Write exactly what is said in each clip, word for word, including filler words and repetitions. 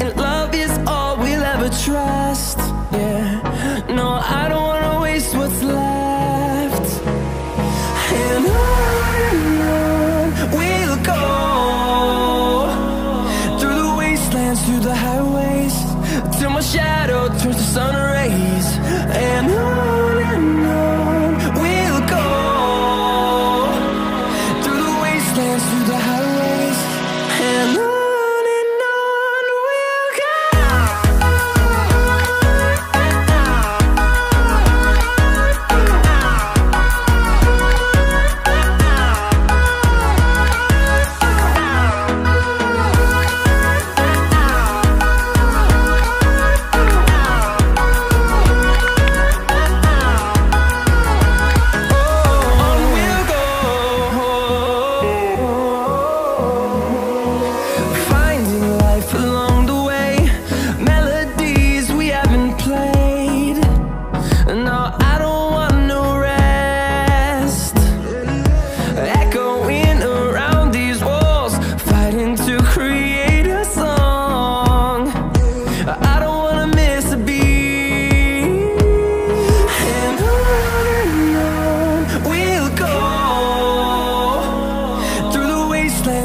and love is all we'll ever trust. Yeah, no, I don't wanna waste what's left. And on we'll go, through the wastelands, through the highways, till my shadow turns to sun rays. And on and on we'll go, through the wastelands, through the highways, and on.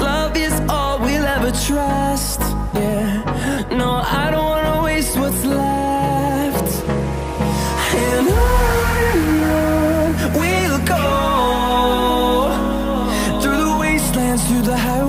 love is all we'll ever trust. Yeah, no, I don't wanna waste what's left. And on and on we'll go, through the wastelands, through the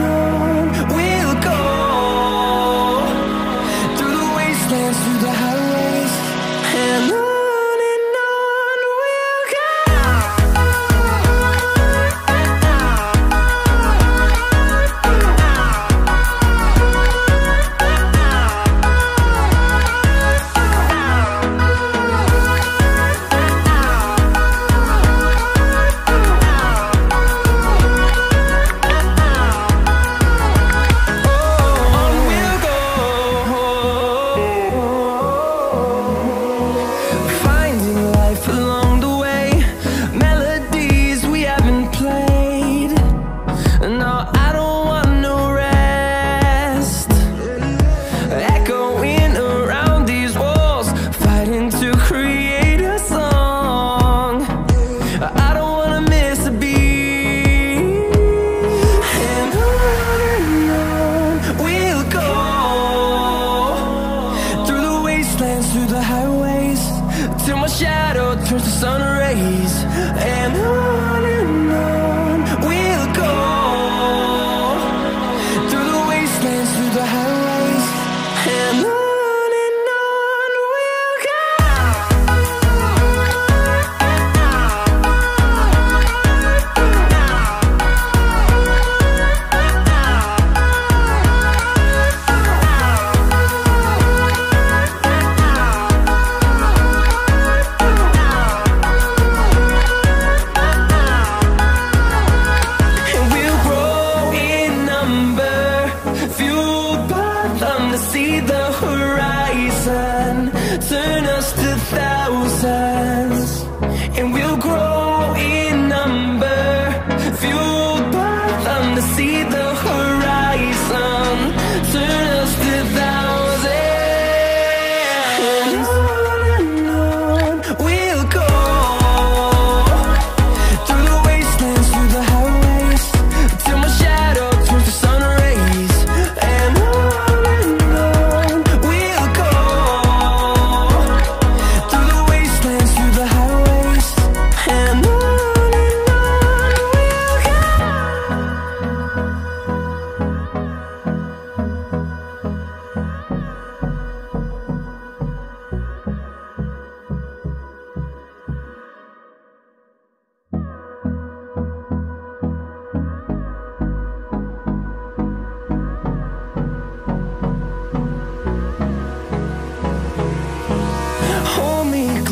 on we'll go, through the wastelands, through the highways, and on.